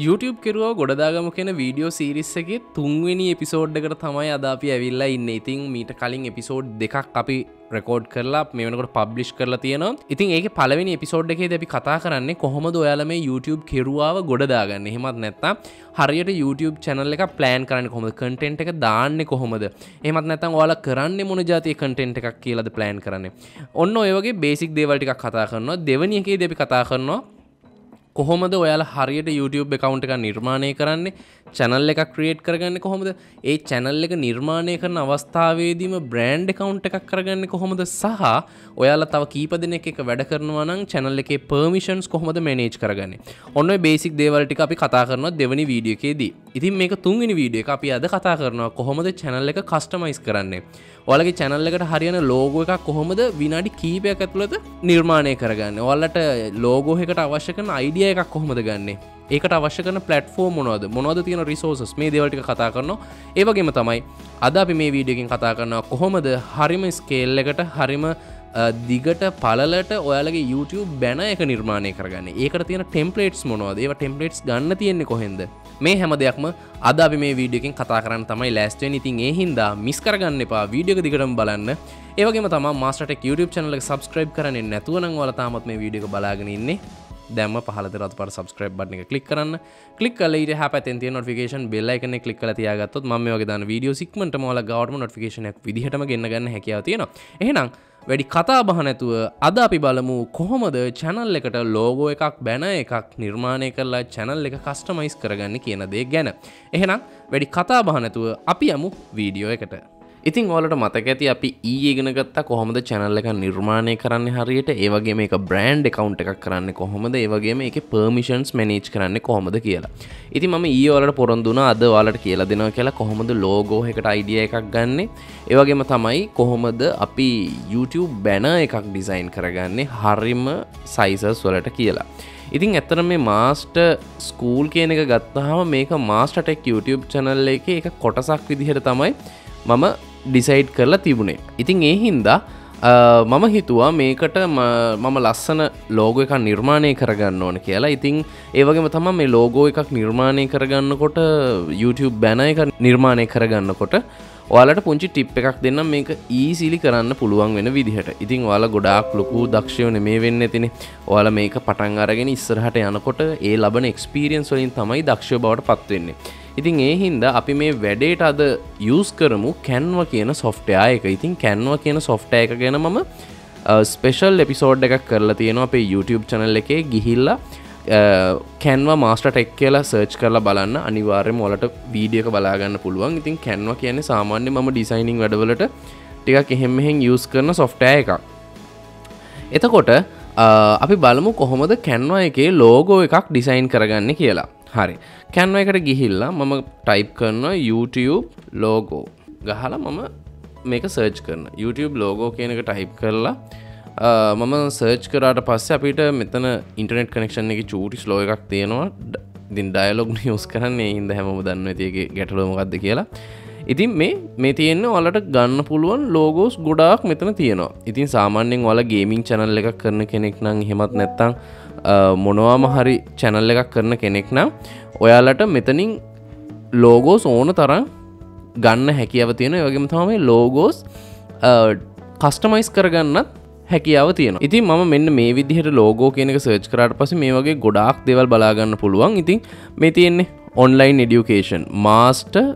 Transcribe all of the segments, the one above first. YouTube කෙරුවා ගොඩදාගම කියන video series එකේ 3 වෙනි එපිසෝඩ් එකට තමයි අද අපි ඇවිල්ලා ඉන්නේ. ඉතින් මීට කලින් එපිසෝඩ් දෙකක් අපි රෙකෝඩ් කරලා මේ වෙනකොට පබ්ලිෂ් කරලා තියෙනවා. ඉතින් ඒකේ පළවෙනි එපිසෝඩ් එකේදී අපි කතා කරන්නේ කොහොමද ඔයාලා මේ YouTube කෙරුවාව ගොඩදාගන්නේ. එහෙමත් නැත්නම් හරියට YouTube channel එකක් plan කරන්නේ කොහොමද? content එක දාන්නේ කොහොමද? එහෙමත් නැත්නම් ඔයාලා කරන්නේ මොන જાතියේ content එකක් කියලාද plan කරන්නේ. ඔන්න ඔය වගේ basic දේවල් ටිකක් කතා කරනවා. දෙවෙනි එකේදී අපි කතා කරනවා කොහොමද ඔයාලා හරියට YouTube account එකක් නිර්මාණය කරන්නේ channel එකක් create කරගන්නේ කොහොමද ඒ channel එක නිර්මාණය කරන අවස්ථාවේදීම brand account එකක් කරගන්නේ කොහොමද සහ ඔයාලා තව කීප දෙනෙක් එක වැඩ කරනවා නම් channel එකේ permissions කොහොමද manage කරගන්නේ ඔන්න ඔය basic දේවල් ටික අපි කතා කරනවා දෙවෙනි වීඩියෝ එකේදී ඉතින් මේක තුන්වෙනි වීඩියෝ එක අපි අද කතා කරනවා කොහොමද channel එක customize කරන්නේ ඔයාලගේ channel එකට හරියන logo එකක් කොහොමද විනාඩි කීපයක් ඇතුළත නිර්මාණය කරගන්නේ ඔයාලට logo එකකට අවශ්‍ය කරන ID එකක් කොහොමද ගන්නෙ ඒකට අවශ්‍ය කරන platform මොනවද මොනවද තියෙන resources මේ දේවල් ටික කතා කරනවා ඒ වගේම තමයි අද අපි මේ වීඩියෝ එකෙන් කතා කරනවා කොහොමද හරිම scale එකට හරිම දිගට පළලට ඔයාලගේ YouTube banner එක නිර්මාණය කරගන්නේ ඒකට තියෙන templates මොනවද ඒවා templates ගන්න තියෙන්නේ කොහෙන්ද මේ හැම දෙයක්ම අද අපි මේ වීඩියෝ එකෙන් කතා කරන්න තමයි last වෙන්නේ ඉතින් ඒ හින්දා miss කරගන්න එපා වීඩියෝ එක දිගටම බලන්න ඒ වගේම තමයි Master Tech YouTube channel එක subscribe කරන්නේ නැතුව නම් ඔයාලා තාමත් මේ වීඩියෝ එක බලාගෙන ඉන්නේ දැන්ම පහළට රතුපාට subscribe button එක click කරන්න. click කරලා ඊට හැපැතෙන් තියෙන notification bell icon එක click කරලා තියාගත්තොත් මම මේ වගේ දාන video ඉක්මනටම ඔයාලා ගාවටම notification එකක් විදිහටම ගෙන්න ගන්න හැකියාව තියෙනවා. එහෙනම් වැඩි කතා බහ නැතුව අද අපි බලමු කොහොමද channel එකට logo එකක් banner එකක් නිර්මාණය කරලා channel එක customize කරගන්නේ කියන දේ ගැන. එහෙනම් වැඩි කතා බහ නැතුව අපි යමු video එකට. ඉතින් ඔයාලට මතක ඇති අපි ඊයේ ඉගෙන ගත්තා කොහොමද channel එක නිර්මාණය කරන්නේ හරියට ඒ වගේම මේක brand account එකක් කරන්නේ කොහොමද ඒ වගේම ඒකේ permissions manage කරන්නේ කොහොමද කියලා. ඉතින් මම ඊයේ ඔයාලට පොරොන්දු වුණා අද ඔයාලට කියලා දෙනවා කියලා කොහොමද logo එකකට idea එකක් ගන්නෙ. ඒ වගේම තමයි කොහොමද අපි YouTube banner එකක් design කරගන්නේ හරිම sizes වලට කියලා. ඉතින් ඇත්තටම මේ master school කියන එක ගත්තාම මේක Master Tech YouTube channel එකේ එක කොටසක් විදිහට තමයි මම ඩිසයිඩ් කරලා තිබුණේ. ඉතින් ඒ හින්දා මම හිතුවා මේකට මම ලස්සන ලෝගෝ එකක් නිර්මාණය කරගන්න ඕන කියලා. ඉතින් ඒ වගේම තමයි මේ ලෝගෝ එකක් නිර්මාණය කරගන්නකොට YouTube banner එක නිර්මාණය කරගන්නකොට ඔයාලට පුංචි ටිප් එකක් දෙන්නම් මේක ඊසිලි කරන්න පුළුවන් වෙන විදිහට. ඉතින් ඔයාලා ගොඩාක් ලොකු දක්ෂයෝ නෙමෙයි වෙන්නේ තිනේ. ඔයාලා මේක පටන් අරගෙන ඉස්සරහට යනකොට ඒ ලබන experience වලින් තමයි දක්ෂය බවට පත් වෙන්නේ. ඉතින් ඒ හින්දා අපි මේ වැඩේට අද යූස් කරමු Canva කියන software එක. ඉතින් Canva කියන software එක ගැන මම special episode එකක් කරලා තියෙනවා අපේ YouTube channel එකේ ගිහිල්ලා Canva Master Tech කියලා search කරලා බලන්න අනිවාර්යයෙන්ම ඔයාලට වීඩියෝ එක බලා ගන්න පුළුවන්. ඉතින් Canva කියන්නේ සාමාන්‍යයෙන් මම designing වැඩවලට ටිකක් එහෙම් මෙහෙම් use කරන software එකක්. එතකොට අපි බලමු කොහොමද Canva එකේ logo එකක් design කරගන්නේ කියලා. හරි Canva එකට ගිහිල්ලා මම type කරනවා YouTube logo ගහලා මම මේක search කරනවා YouTube logo කියන එක type කරලා මම search කරාට පස්සේ අපිට මෙතන internet connection එකේ චූටි slow එකක් තියෙනවා ඉතින් dialog use කරන්නේ ඒ හින්දා හැමෝම දන්නවා ඉතින් ඒකේ ගැටලුව මොකක්ද කියලා ඉතින් මේ තියෙන්නේ ඔයාලට ගන්න පුළුවන් logos ගොඩාක් මෙතන තියෙනවා ඉතින් සාමාන්‍යයෙන් ඔයාලා gaming channel එකක් කරන කෙනෙක් නම් එහෙමත් නැත්නම් මොනවාම හරි channel එකක් කරන කෙනෙක් නම් ඔයාලට මෙතනින් logos ඕන තරම් ගන්න හැකියාව තියෙනවා ඒ වගේම තමයි logos customize කරගන්නත් හැකියාව තියෙනවා. ඉතින් මම මෙන්න මේ විදිහට logo කියන එක search කරාට පස්සේ මේ වගේ ගොඩාක් දේවල් බලා ගන්න පුළුවන්. ඉතින් මේ තියෙන්නේ online education master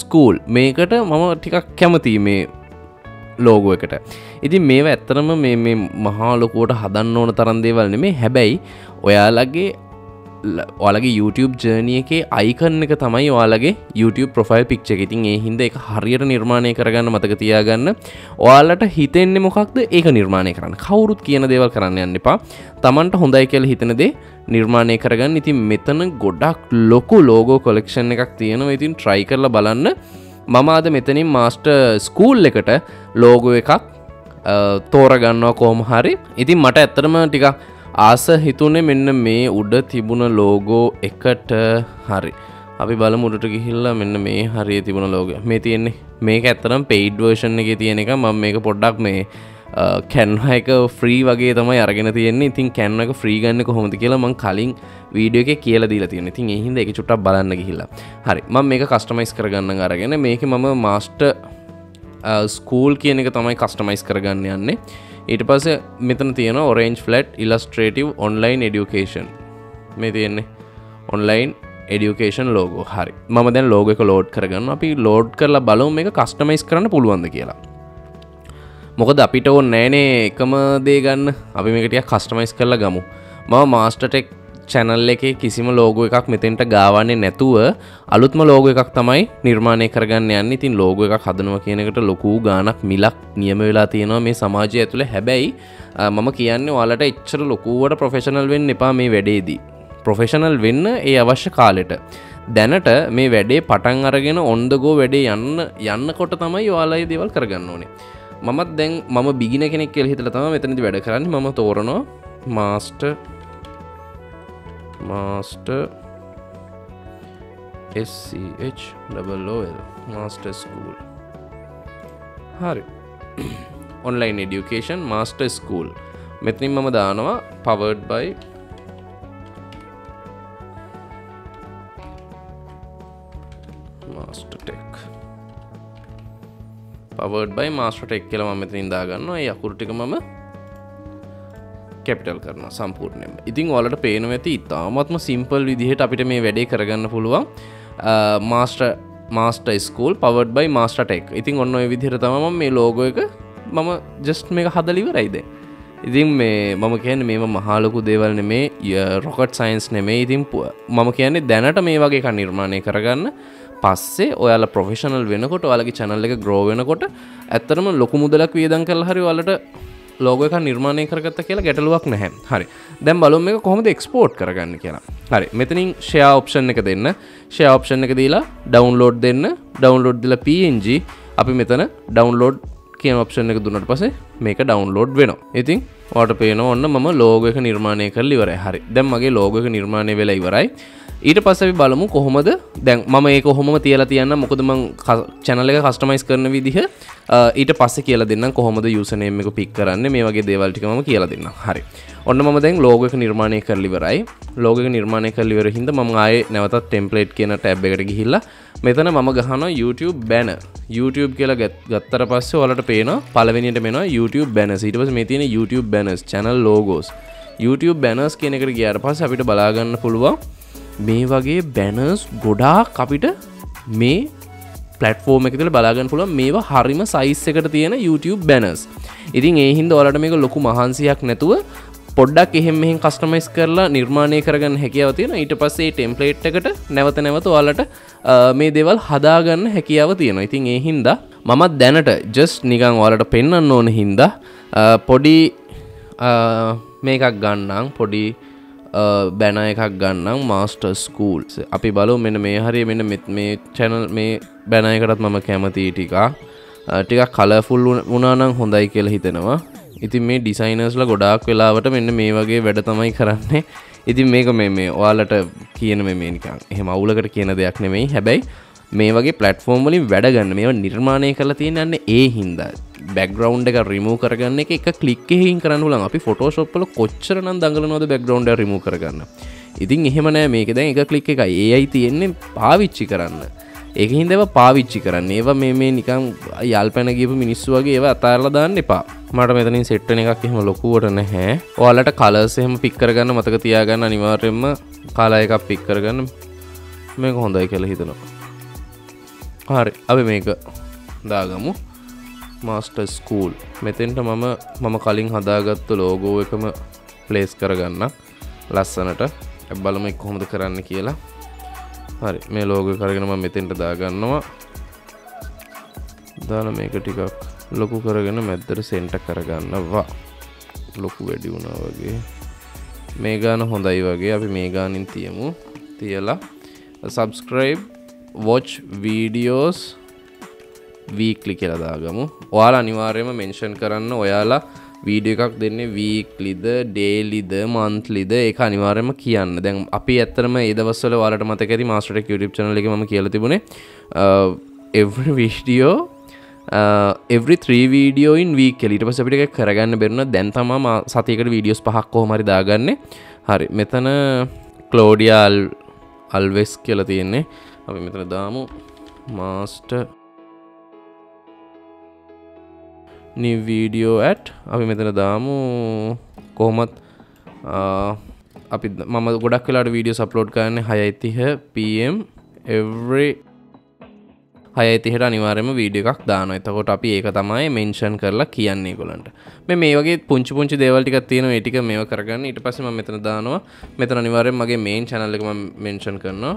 school. මේකට මම ටිකක් කැමතියි මේ logo එකට. ඉතින් මේව ඇත්තටම මේ මහා ලොකුවට හදන්න ඕන තරම් දේවල් නෙමෙයි. හැබැයි ඔයාලගේ YouTube journey එකේ icon එක තමයි ඔයාලගේ YouTube profile picture එක. ඉතින් ඒ හින්දා ඒක හරියට නිර්මාණය කරගන්න මතක තියාගන්න. ඔයාලට හිතෙන්නේ මොකක්ද ඒක නිර්මාණය කරන්න. කවුරුත් කියන දේවල් කරන්න යන්න එපා. Tamanට හොඳයි කියලා හිතන දේ නිර්මාණය කරගන්න. ඉතින් මෙතන ගොඩක් ලොකු logo collection එකක් තියෙනවා. ඉතින් try කරලා බලන්න. මම අද මෙතනින් master school එකට logo එකක් තෝරගන්නවා කොහොම හරි. ඉතින් මට ඇත්තටම ටිකක් ආස හිතුනේ මෙන්න මේ උඩ තිබුණ logo එකට හරි. අපි බලමු උඩට ගිහිල්ලා මෙන්න මේ හරිය තිබුණ logo. මේ තියෙන්නේ. මේක ඇත්තටම paid version එකේ තියෙන එක. මම මේක පොඩ්ඩක් Canva එක free වගේ තමයි අරගෙන තියෙන්නේ. ඉතින් Canva එක free ගන්න කොහොමද කියලා මම කලින් වීඩියෝ එකේ කියලා දීලා තියෙනවා. ඉතින් ඒ හින්දා ඒක චුට්ටක් බලන්න ගිහිල්ලා. හරි. මම මේක customize කරගන්න අරගෙන මේකේ මම master school කියන එක තමයි customize කරගන්න යන්නේ. ඊට පස්සේ මෙතන තියෙනවා orange flat illustrative online education. මේ තියෙන්නේ online education logo. හරි. මම දැන් logo එක load කරගන්නවා. අපි load කරලා බලමු මේක customize කරන්න පුළුවන්ද කියලා. මොකද අපිට ඕනේ නැනේ එකම දේ ගන්න. අපි මේක ටිකක් කස්ටමයිස් කරලා ගමු. මම Master Tech channel එකේ කිසිම logo එකක් මෙතෙන්ට ගාවන්නේ නැතුව අලුත්ම logo එකක් තමයි නිර්මාණය කරගන්න යන්නේ. ඉතින් logo එකක් හදනවා කියන එකට ලොකු ගාණක් මිලක් නියම වෙලා තියෙනවා මේ සමාජය ඇතුලේ. හැබැයි මම කියන්නේ ඔයාලට එච්චර ලොකුවට professional වෙන්න එපා මේ වැඩේදී. professional වෙන්න ඒ අවශ්‍ය කාලෙට. දැනට මේ වැඩේ පටන් අරගෙන on the go වැඩේ යන්නකොට තමයි ඔයාලා මේ දේවල් කරගන්න ඕනේ. මමත් දැන් මම beginner කෙනෙක් කියලා හිතලා තමයි මෙතනදි වැඩ කරන්නේ. මම තෝරනවා master SCHOOL master school. හරි. online education master school. මෙතනින් මම දානවා powered by Master Tech. powered by Master Tech කියලා මම මෙතනින් දාගන්නවා. ඒ අකුරු ටික මම කැපිටල් කරනවා සම්පූර්ණයෙන්ම. ඉතින් ඔයාලට පේනවා ඇති ඉතාමත්ම සිම්පල් විදිහට අපිට මේ වැඩේ කරගන්න පුළුවන්. master school powered by Master Tech. ඉතින් ඔන්න ඔය විදිහට තමයි මම මේ logo එක මම just මේක හදලා ඉවරයි දැන්. ඉතින් මේ මම කියන්නේ මේව මහා ලොකු දේවල් නෙමේ, rocket science නෙමේ. ඉතින් මම කියන්නේ දැනට මේ වගේ එකක් නිර්මාණය කරගන්න. පස්සේ ඔයාලා ප්‍රොෆෙෂනල් වෙනකොට ඔයාලගේ channel එක grow වෙනකොට ඇත්තටම ලොකු මුදලක් වියදම් කරලා හරි ඔයාලට logo එකක් නිර්මාණය කරගත්තා කියලා ගැටලුවක් නැහැ. හරි. දැන් බලමු මේක කොහොමද export කරගන්නේ කියලා. හරි. මෙතනින් share option එක දෙන්න. share option එක දීලා download දෙන්න. download දීලා png අපි මෙතන download කියන option එක දුන්නාට පස්සේ මේක download වෙනවා. ඉතින් ඔයාලට පේනවා ඔන්න මම logo එක නිර්මාණය කරලා ඉවරයි. හරි. දැන් මගේ logo එක නිර්මාණය වෙලා ඉවරයි. ඊට පස්සේ අපි බලමු කොහොමද දැන් මම ඒක කොහොමද තියලා තියන්න. මොකද මම channel එක customize කරන විදිහ ඊට පස්සේ කියලා දෙන්නම් කොහොමද username එක pick කරන්නේ. මේ වගේ දේවල් ටික මම කියලා දෙන්නම්. හරි. ඔන්න මම දැන් logo එක නිර්මාණය කරලා ඉවරයි. logo එක නිර්මාණය කරලා ඉවර හින්දා මම ආයේ නැවතත් template කියන tab එකට ගිහිල්ලා මෙතන මම ගහනවා YouTube banner. YouTube කියලා ගත්තට පස්සේ ඔයාලට පේනවා පළවෙනියට මෙනවා YouTube banners. ඊට පස්සේ මේ තියෙන YouTube banners channel logos. YouTube banners කියන එකට ගියාට පස්සේ අපිට බලා ගන්න පුළුවන් මේ වගේ banners ගොඩාක් අපිට මේ platform එකේ තියලා බලා ගන්න පුළුවන්. මේවා හරිම size එකට තියෙන YouTube banners. ඉතින් ඒ හින්දා ඔයාලට මේක ලොකු මහන්සියක් නැතුව පොඩ්ඩක් එහෙම මෙහෙන් customize කරලා නිර්මාණය කරගන්න හැකියාව තියෙනවා. ඊට පස්සේ මේ template එකට නැවත නැවත ඔයාලට මේ දේවල් හදා ගන්න හැකියාව තියෙනවා. ඉතින් ඒ හින්දා මම දැනට just නිකන් ඔයාලට පෙන්වන්න ඕන හින්දා පොඩි මේකක් ගන්නම්. පොඩි බැනර් එකක් ගන්නම් Master School. අපි බලමු මෙන්න මේ හරිය මෙන්න මේ channel මේ බැනර් එකටත් මම කැමතියි ටිකක් colourful වුණා නම් හොඳයි කියලා හිතනවා. ඉතින් මේ designers ලා ගොඩාක් වෙලාවට මෙන්න මේ වගේ වැඩ තමයි කරන්නේ. ඉතින් මේක මේ ඔයාලට කියන මේ නිකන් එහෙම අවුලකට කියන දෙයක් නෙමෙයි. හැබැයි මේ වගේ platform වලින් වැඩ ගන්න මේවා නිර්මාණය කරලා තියෙනන්නේ ඒ හින්දා background එක remove කරගන්න එක එක click එකකින් කරන්න උලන්. අපි photoshop වල කොච්චර නම් දඟලනවද background එක remove කරගන්න. ඉතින් එහෙම නෑ මේක දැන් එක click එකයි AI තියෙන්නේ පාවිච්චි කරන්න. ඒකින් දේව පාවිච්චි කරන්න. ඒවා මේ නිකන් යල්පැන ගියපු මිනිස්සු වගේ ඒවා අතාරලා දාන්න එපා. මට මෙතනින් set වෙන එකක් එහෙම ලොකුවට නැහැ. ඔයාලට colors එහෙම pick කරගන්න මතක තියාගන්න. අනිවාර්යයෙන්ම color එකක් pick කරගන්න. මේක හොඳයි කියලා හිතනවා. හරි. අපි මේක දාගමු. Master School. මෙතෙන්ට මම කලින් හදාගත්තු logo එකම place කරගන්න ලස්සනට. අපි බලමු ඒක කොහොමද කරන්න කියලා. හරි. මේ logo එක අරගෙන මම මෙතෙන්ට දාගන්නවා. දාලා මේක ටිකක් ලොකු කරගෙන මැද්දට center කරගන්නවා. ලොකු වැඩි වුණා වගේ. මේ ගාන හොඳයි වගේ අපි මේ ගානින් තියමු. තියලා subscribe watch videos weekly කියලා දාගමු. ඔයාලා අනිවාර්යයෙන්ම mention කරන්න ඔයාලා වීඩියෝ එකක් දෙන්නේ weeklyද dailyද monthlyද ඒක අනිවාර්යයෙන්ම කියන්න. දැන් අපි ඇත්තටම මේ දවස්වල ඔයාලට මතක ඇති Master Tech YouTube channel එකේ මම කියලා තිබුණේ every video every 3 video in week කියලා. ඊට පස්සේ අපිට ඒක කරගන්න බැරුණා. දැන් තමයි මා සතියකට videos 5ක් කොහොම හරි දාගන්නේ. හරි. මෙතන Claudia Alves කියලා තියෙන්නේ. අපි මෙතන දාමු Master new video at අපි මෙතන දාමු කොහොමත් අපි මම ගොඩක් වෙලාවට videos upload කරන්නේ 6:30 PM every 6:30ට අනිවාර්යයෙන්ම වීඩියෝ එකක් දානවා. එතකොට අපි ඒක තමයි මෙන්ෂන් කරලා කියන්නේ ඒගොල්ලන්ට. මේ වගේ පුංචි පුංචි දේවල් ටිකක් තියෙනවා. ඒ ටික මේව කරගන්න. ඊට පස්සේ මම මෙතන දානවා. මෙතන අනිවාර්යයෙන් මගේ මේන් channel එක මම මෙන්ෂන් කරනවා.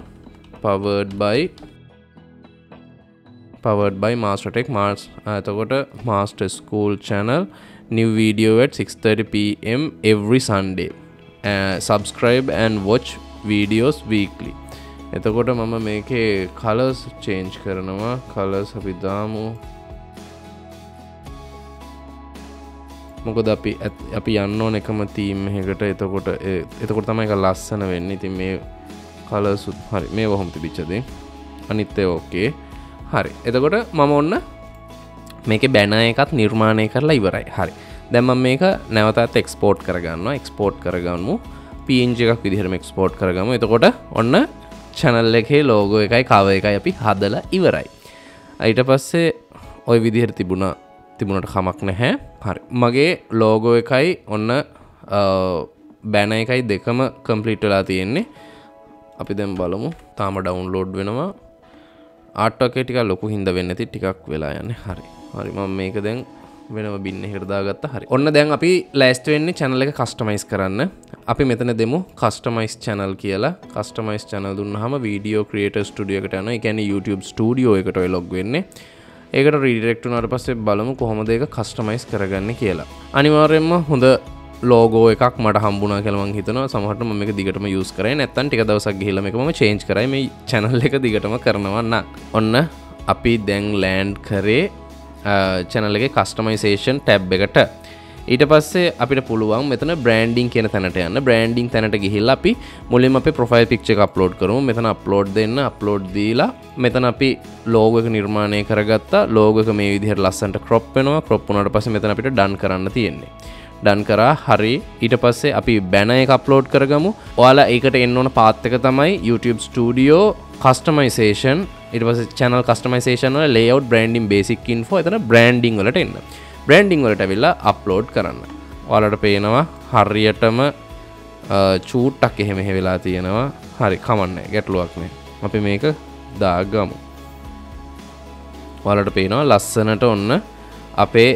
powered by Master Tech. එතකොට Master School channel new video at 6:30 PM every Sunday. Subscribe and watch videos weekly. එතකොට මම මේකේ colors change කරනවා. colors අපි දාමු. මොකද අපි යන්න ඕන එකම theme එකකට. එතකොට තමයි ඒක ලස්සන වෙන්නේ. ඉතින් මේ colors උත් හරි. මේව කොහොමද තිබිච්ච දේ? අනිත් ඒවා okay. හරි. එතකොට මම ඔන්න මේකේ banner එකක් නිර්මාණය කරලා ඉවරයි. හරි. දැන් මම මේක නැවතත් export කරගන්නවා. export කරගමු. PNG එකක් විදිහටම export කරගමු. එතකොට ඔන්න channel එකේ logo එකයි cover එකයි අපි හදලා ඉවරයි. ඊට පස්සේ ওই විදිහට තිබුණාට කමක් නැහැ. හරි. මගේ logo එකයි ඔන්න banner එකයි දෙකම complete වෙලා තියෙන්නේ. අපි දැන් බලමු. තාම download වෙනවා. artwork එක ටිකක් ලොකු හින්දා වෙන්නේ නැති ටිකක් වෙලා යන්නේ. හරි. හරි මම මේක දැන් වෙනම bin එකකට දාගත්තා. හරි. ඔන්න දැන් අපි last වෙන්නේ channel එක customize කරන්න. අපි මෙතන දෙමු customize channel කියලා. customize channel දුන්නාම video creator studio එකට යනවා. ඒ කියන්නේ YouTube studio එකට ඔය log වෙන්නේ. ඒකට redirect වුණාට පස්සේ බලමු කොහොමද ඒක customize කරගන්නේ කියලා. අනිවාර්යයෙන්ම හොඳ logo එකක් මට හම්බුණා කියලා මම හිතනවා. සමහරවිට මම මේක දිගටම use කරේ. නැත්තම් ටික දවසක් ගිහිල්ලා මේක මම change කරයි. මේ channel එක දිගටම කරනවා නම්. ඔන්න අපි දැන් land කරේ channel එකේ customization tab එකට. ඊට පස්සේ අපිට පුළුවන් මෙතන branding කියන තැනට යන්න. branding තැනට ගිහිල්ලා අපි මුලින්ම අපේ profile picture එක upload කරමු. මෙතන upload දෙන්න. upload දීලා මෙතන අපි logo එක නිර්මාණය කරගත්තා. logo එක මේ විදිහට ලස්සනට crop වෙනවා. crop වුණාට පස්සේ මෙතන අපිට done කරන්න තියෙන්නේ. done කරා. හරි. ඊට පස්සේ අපි banner එක upload කරගමු. ඔයාලා ඒකට එන්න ඕන path එක තමයි YouTube Studio customization. ඊට පස්සේ channel customization වල layout branding basic info එතන branding වලට එන්න. branding වලට අවිලා upload කරන්න. ඔයාලට පේනවා හරියටම චූට්ටක් එහෙම එහෙ වෙලා තියෙනවා. හරි කමක් නැහැ. ගැටලුවක් නැහැ. අපි මේක දාගමු. ඔයාලට පේනවා ලස්සනට ඔන්න අපේ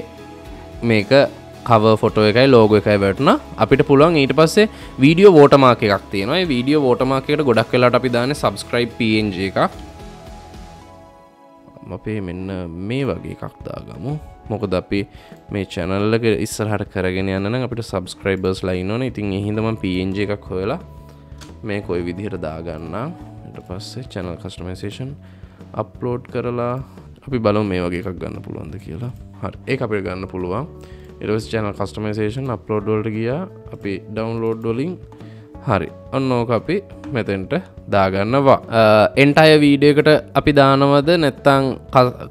මේක cover photo එකයි logo එකයි වැටුණා. අපිට පුළුවන් ඊට පස්සේ video watermark එකක් තියෙනවා. ඒ video watermark එකට ගොඩක් වෙලාවට අපි දාන්නේ subscribe PNG එකක්. අපේ මෙන්න මේ වගේ එකක් දාගමු. මොකද අපි මේ channel එක ඉස්සරහට කරගෙන යන්න නම් අපිට subscribers ලා ඉන්න ඕනේ. ඉතින් ඒ හින්දා මම PNG එකක් හොයලා මේක කොයි විදිහට දාගන්නම්. ඊට පස්සේ channel customization upload කරලා අපි බලමු මේ වගේ එකක් ගන්න පුළුවන්ද කියලා. හරි. ඒක අපිට ගන්න පුළුවන්. ඊට පස්සේ channel customization upload වලට ගියා. අපි download වලින් හරි. ඔන්න ඕක අපි මෙතෙන්ට දාගන්නවා. entire video එකට අපි දානවද නැත්නම්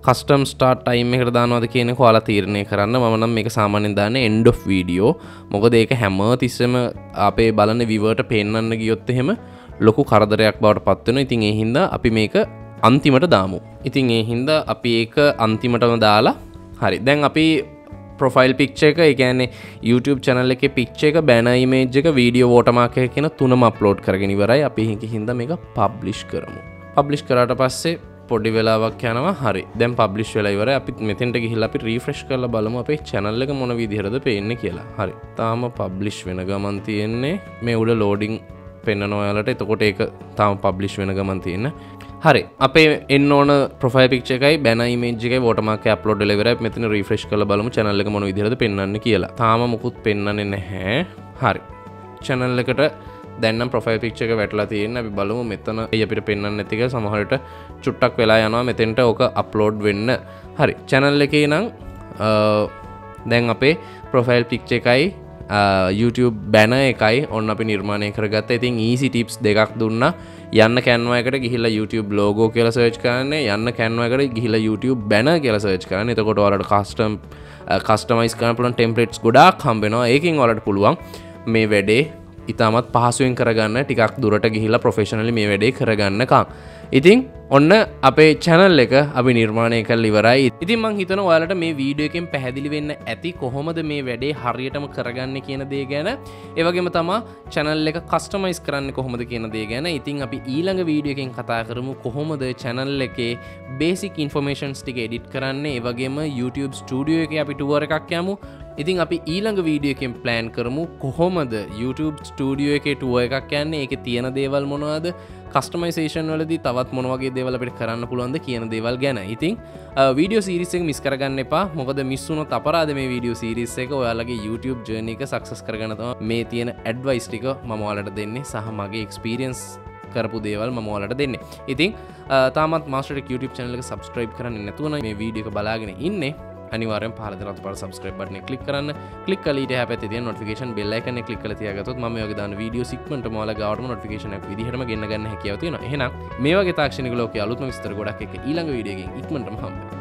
custom start time එකට දානවද කියන එක ඔයාලා තීරණය කරන්න. මම නම් මේක සාමාන්‍යයෙන් දාන්නේ end of video. මොකද ඒක හැම තිස්සෙම අපේ බලන viewer ට පෙන්වන්න ගියොත් එහෙම ලොකු කරදරයක් බවට පත් වෙනවා. ඉතින් ඒ හින්දා අපි මේක අන්තිමට දාමු. ඉතින් ඒ හින්දා අපි ඒක අන්තිමටම දාලා හරි. දැන් අපි profile picture එක ඒ කියන්නේ YouTube channel එකේ picture එක banner image එක video watermark එක කියන තුනම upload කරගෙන ඉවරයි. අපි හින්දා මේක publish කරමු. publish කරාට පස්සේ පොඩි වෙලාවක් යනවා. හරි. දැන් publish වෙලා ඉවරයි. අපි මෙතෙන්ට ගිහිල්ලා අපි refresh කරලා බලමු අපේ channel එක මොන විදිහටද පේන්නේ කියලා. හරි. තාම publish වෙන ගමන් තියෙන්නේ. මේ උඩ loading පෙන්නනවා ඔයාලට. එතකොට ඒක තාම publish වෙන ගමන් තියෙන. හරි. අපේ එන්න ඕන profile picture එකයි banner image එකයි watermark එක upload වෙලා ඉවරයි. මෙතන refresh කරලා බලමු channel එක මොන විදිහටද පෙන්වන්නේ කියලා. තාම මොකුත් පෙන්වන්නේ නැහැ. හරි. channel එකට දැන් නම් profile picture එක වැටලා තියෙන්නේ. අපි බලමු මෙතන අපිට පෙන්වන්නේ නැති එක සමහර විට චුට්ටක් වෙලා යනවා මෙතෙන්ට ඕක upload වෙන්න. හරි. channel එකේ නම් දැන් අපේ profile picture එකයි YouTube banner එකයි ඔන්න අපි නිර්මාණය කරගත්තා. ඉතින් easy tips දෙකක් දුන්නා. යන්න Canva එකට ගිහිල්ලා YouTube logo කියලා search කරන්න. යන්න Canva එකට ගිහිල්ලා YouTube banner කියලා search කරන්න. එතකොට ඔයාලට customize කරන්න පුළුවන් templates ගොඩාක් හම්බ වෙනවා. ඒකෙන් ඔයාලට පුළුවන් මේ වැඩේ ඉතාමත් පහසුවෙන් කරගන්න. ටිකක් දුරට ගිහිල්ලා professionally මේ වැඩේ කරගන්නකම්. ඉතින් ඔන්න අපේ channel එක අපි නිර්මාණය කරලා ඉවරයි. ඉතින් මම හිතනවා ඔයාලට මේ වීඩියෝ එකෙන් පැහැදිලි වෙන්න ඇති කොහොමද මේ වැඩේ හරියටම කරගන්නේ කියන දේ ගැන. ඒ වගේම තමයි channel එක customize කරන්නේ කොහොමද කියන දේ ගැන. ඉතින් අපි ඊළඟ වීඩියෝ එකෙන් කතා කරමු කොහොමද channel එකේ basic informations ටික edit කරන්නේ. ඒ වගේම YouTube studio එකේ අපි tour එකක් යමු. ඉතින් අපි ඊළඟ වීඩියෝ එකෙන් plan කරමු කොහොමද YouTube studio එකේ tour එකක් යන්නේ. ඒකේ තියෙන දේවල් මොනවද? customization වලදී තවත් මොන වගේ දේවල් අපිට කරන්න පුළුවන්ද කියන දේවල් ගැන. ඉතින් වීඩියෝ සීරීස් එක මිස් කරගන්න එපා. මොකද මිස් වුණොත් අපරාධ මේ වීඩියෝ සීරීස් එක ඔයාලගේ YouTube journey එක success කරගන්න තමයි මේ තියෙන advice ටික මම ඔයාලට දෙන්නේ සහ මගේ experience කරපු දේවල් මම ඔයාලට දෙන්නේ. ඉතින් තාමත් Master Tech YouTube channel එක subscribe කරන්නේ නැතුව නම් මේ වීඩියෝ එක බලාගෙන ඉන්නේ අනිවාර්යෙන් පහළ දෙන අතට subscribe button එක click කරන්න. click කරලා ඊට එහා පැත්තේ තියෙන notification bell icon එක click කරලා තියාගත්තොත් මම මේ වගේ දාන වීඩියෝ සිග්මන්ටම ඔයාලා ගාවටම notification app විදිහටම ගෙන්න ගන්න හැකියාව තියෙනවා. එහෙනම් මේ වගේ තාක්ෂණික ලෝකයේ අලුත්ම විස්තර ගොඩක් එක්ක ඊළඟ වීඩියෝ එකකින් ඉක්මනටම හම්බෙමු.